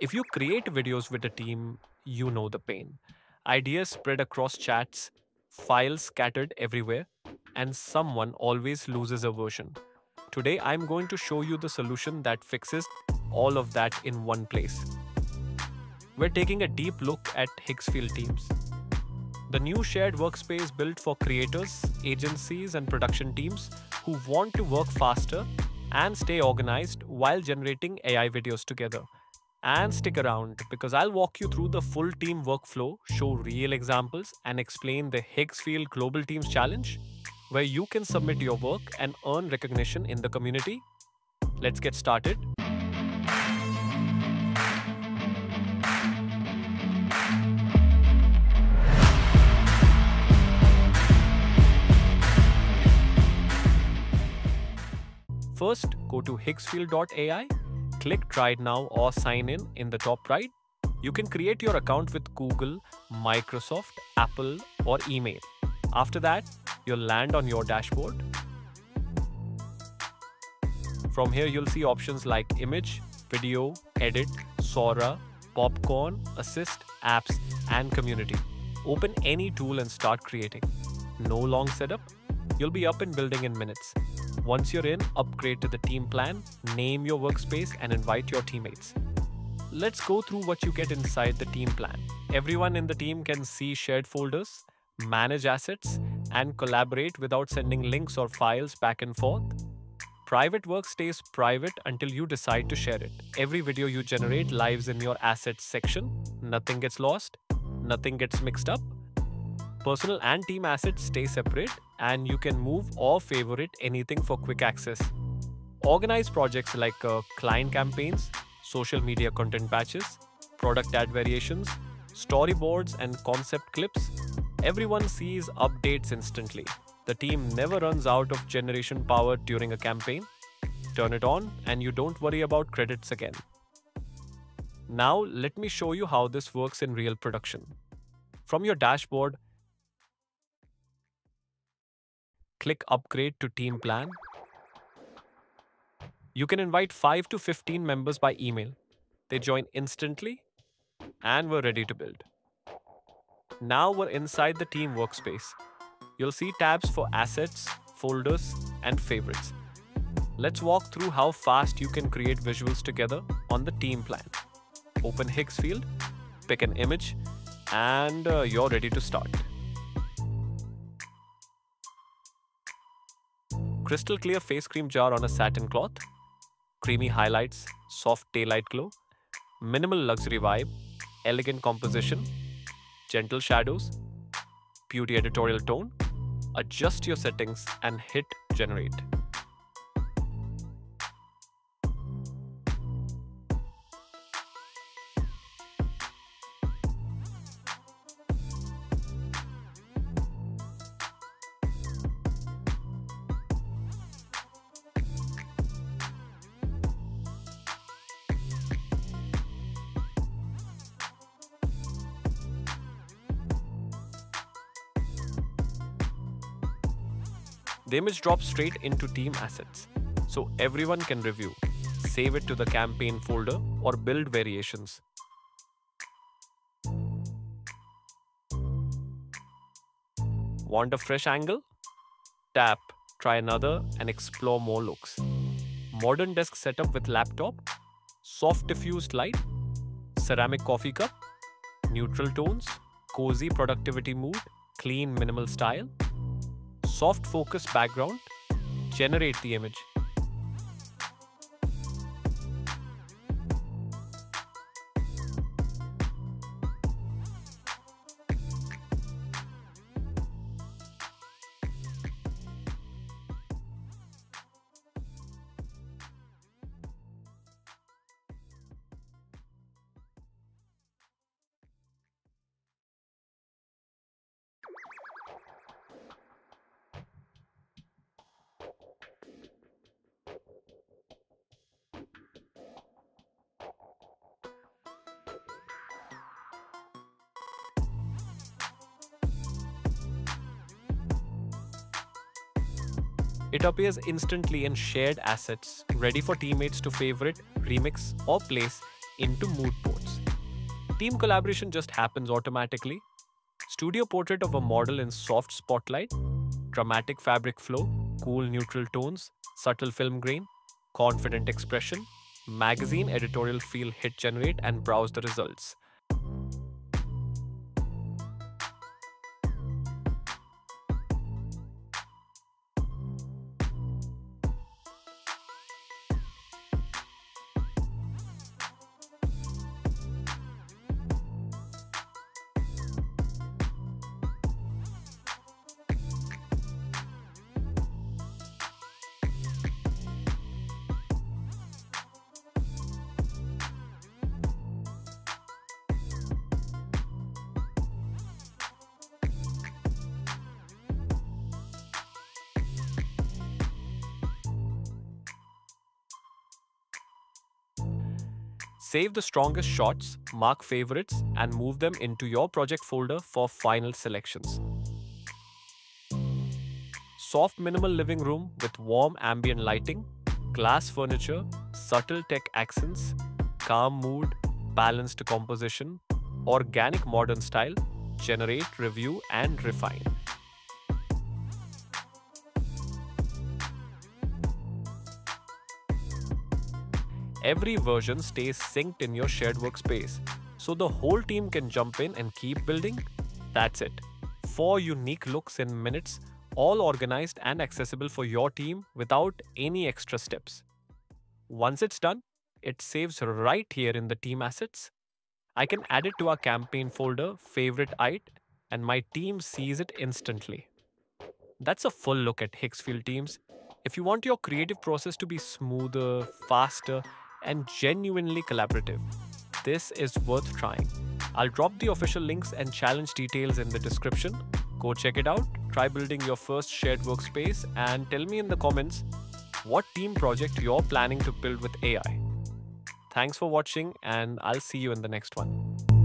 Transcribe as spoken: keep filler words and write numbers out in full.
If you create videos with a team, you know the pain. Ideas spread across chats, files scattered everywhere, and someone always loses a version. Today, I'm going to show you the solution that fixes all of that in one place. We're taking a deep look at Higgsfield Teams, the new shared workspace built for creators, agencies, and production teams who want to work faster and stay organized while generating A I videos together. And stick around, because I'll walk you through the full team workflow, show real examples, and explain the Higgsfield Global Teams Challenge, where you can submit your work and earn recognition in the community. Let's get started. First, go to higgsfield dot A I, click Try It Now or Sign In in the top right. You can create your account with Google, Microsoft, Apple, or email. After that, you'll land on your dashboard. From here, you'll see options like Image, Video, Edit, Sora, Popcorn, Assist, Apps, and Community. Open any tool and start creating. No long setup. You'll be up and building in minutes. Once you're in, upgrade to the team plan, name your workspace, and invite your teammates. Let's go through what you get inside the team plan. Everyone in the team can see shared folders, manage assets, and collaborate without sending links or files back and forth. Private work stays private until you decide to share it. Every video you generate lives in your assets section. Nothing gets lost, nothing gets mixed up. Personal and team assets stay separate, and you can move or favorite anything for quick access. Organize projects like uh, client campaigns, social media content batches, product ad variations, storyboards, and concept clips. Everyone sees updates instantly. The team never runs out of generation power during a campaign. Turn it on, and you don't worry about credits again. Now, let me show you how this works in real production. From your dashboard, click Upgrade to Team Plan. You can invite five to fifteen members by email. They join instantly, and we're ready to build. Now we're inside the team workspace. You'll see tabs for assets, folders, and favorites. Let's walk through how fast you can create visuals together on the team plan. Open Higgsfield, pick an image, and uh, you're ready to start. Crystal clear face cream jar on a satin cloth, creamy highlights, soft daylight glow, minimal luxury vibe, elegant composition, gentle shadows, beauty editorial tone. Adjust your settings and hit generate. The image drops straight into team assets, so everyone can review, save it to the campaign folder, or build variations. Want a fresh angle? Tap, try another, and explore more looks. Modern desk setup with laptop, soft diffused light, ceramic coffee cup, neutral tones, cozy productivity mood, clean minimal style. Soft focus background, generate the image. It appears instantly in shared assets, ready for teammates to favorite, remix, or place into mood boards. Team collaboration just happens automatically. Studio portrait of a model in soft spotlight, dramatic fabric flow, cool neutral tones, subtle film grain, confident expression, magazine editorial feel. Hit generate and browse the results. Save the strongest shots, mark favorites, and move them into your project folder for final selections. Soft minimal living room with warm ambient lighting, glass furniture, subtle tech accents, calm mood, balanced composition, organic modern style. Generate, review, and refine. Every version stays synced in your shared workspace, so the whole team can jump in and keep building. That's it. Four unique looks in minutes, all organized and accessible for your team without any extra steps. Once it's done, it saves right here in the team assets. I can add it to our campaign folder, favorite item, and my team sees it instantly. That's a full look at Higgsfield Teams. If you want your creative process to be smoother, faster, and genuinely collaborative, this is worth trying. I'll drop the official links and challenge details in the description. Go check it out, try building your first shared workspace, and tell me in the comments what team project you're planning to build with A I. Thanks for watching, and I'll see you in the next one.